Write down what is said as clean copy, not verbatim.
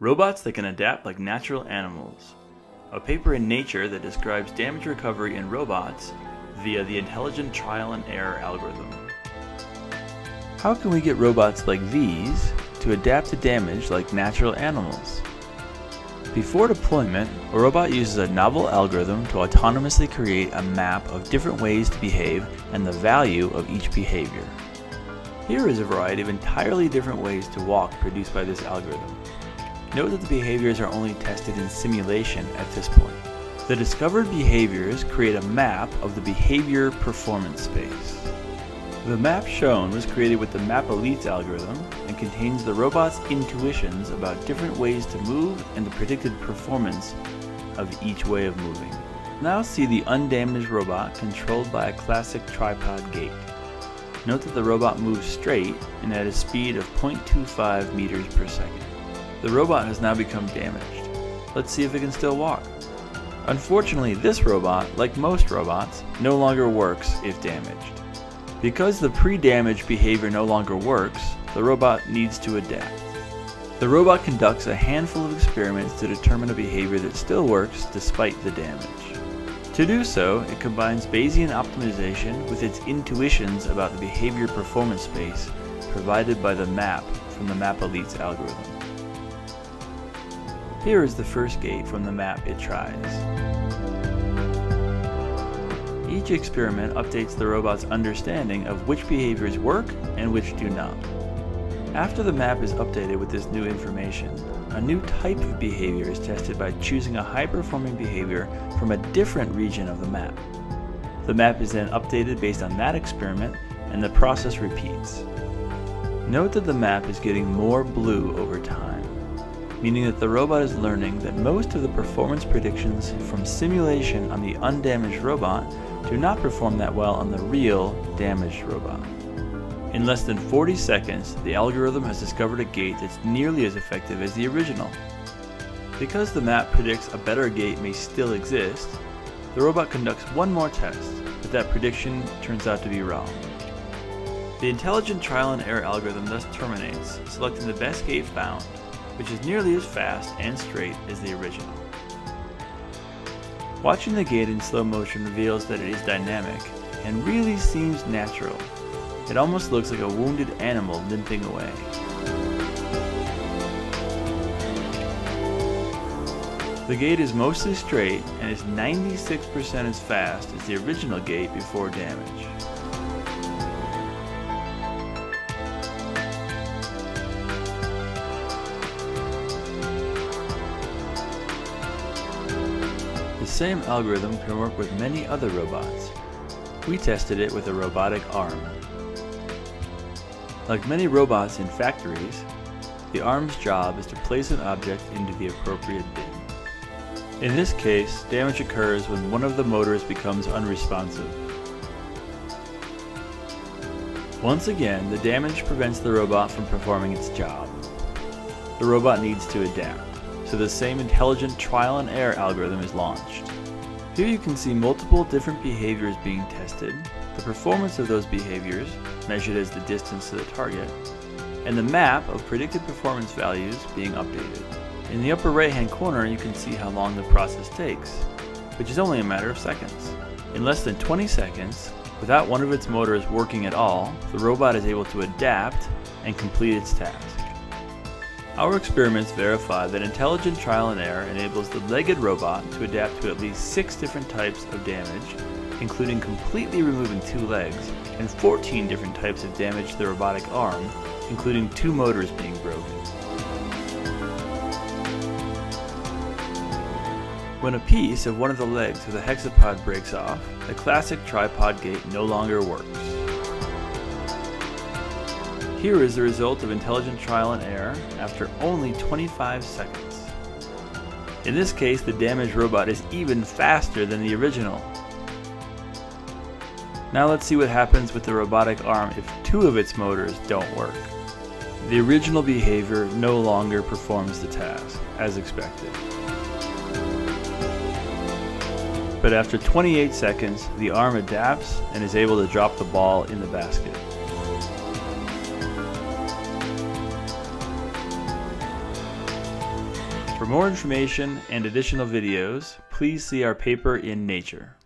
Robots that can adapt like natural animals. A paper in Nature that describes damage recovery in robots via the Intelligent Trial and Error Algorithm. How can we get robots like these to adapt to damage like natural animals? Before deployment, a robot uses a novel algorithm to autonomously create a map of different ways to behave and the value of each behavior. Here is a variety of entirely different ways to walk produced by this algorithm. Note that the behaviors are only tested in simulation at this point. The discovered behaviors create a map of the behavior performance space. The map shown was created with the MAP-Elites algorithm and contains the robot's intuitions about different ways to move and the predicted performance of each way of moving. Now see the undamaged robot controlled by a classic tripod gait. Note that the robot moves straight and at a speed of 0.25 meters per second. The robot has now become damaged. Let's see if it can still walk. Unfortunately, this robot, like most robots, no longer works if damaged. Because the pre-damage behavior no longer works, the robot needs to adapt. The robot conducts a handful of experiments to determine a behavior that still works despite the damage. To do so, it combines Bayesian optimization with its intuitions about the behavior performance space provided by the map from the MAP-Elites algorithm. Here is the first gate from the map it tries. Each experiment updates the robot's understanding of which behaviors work and which do not. After the map is updated with this new information, a new type of behavior is tested by choosing a high-performing behavior from a different region of the map. The map is then updated based on that experiment, and the process repeats. Note that the map is getting more blue over time, meaning that the robot is learning that most of the performance predictions from simulation on the undamaged robot do not perform that well on the real damaged robot. In less than 40 seconds, the algorithm has discovered a gait that's nearly as effective as the original. Because the map predicts a better gait may still exist, the robot conducts one more test, but that prediction turns out to be wrong. The Intelligent Trial and Error algorithm thus terminates, selecting the best gait found, which is nearly as fast and straight as the original. Watching the gait in slow motion reveals that it is dynamic and really seems natural. It almost looks like a wounded animal limping away. The gait is mostly straight and is 96% as fast as the original gait before damage. The same algorithm can work with many other robots. We tested it with a robotic arm. Like many robots in factories, the arm's job is to place an object into the appropriate bin. In this case, damage occurs when one of the motors becomes unresponsive. Once again, the damage prevents the robot from performing its job. The robot needs to adapt, so the same intelligent trial and error algorithm is launched. Here you can see multiple different behaviors being tested, the performance of those behaviors, measured as the distance to the target, and the map of predicted performance values being updated. In the upper right-hand corner, you can see how long the process takes, which is only a matter of seconds. In less than 20 seconds, without one of its motors working at all, the robot is able to adapt and complete its task. Our experiments verify that intelligent trial and error enables the legged robot to adapt to at least 6 different types of damage, including completely removing 2 legs and 14 different types of damage to the robotic arm, including 2 motors being broken. When a piece of one of the legs of the hexapod breaks off, the classic tripod gait no longer works. Here is the result of intelligent trial and error after only 25 seconds. In this case, the damaged robot is even faster than the original. Now let's see what happens with the robotic arm if 2 of its motors don't work. The original behavior no longer performs the task, as expected. But after 28 seconds, the arm adapts and is able to drop the ball in the basket. For more information and additional videos, please see our paper in Nature.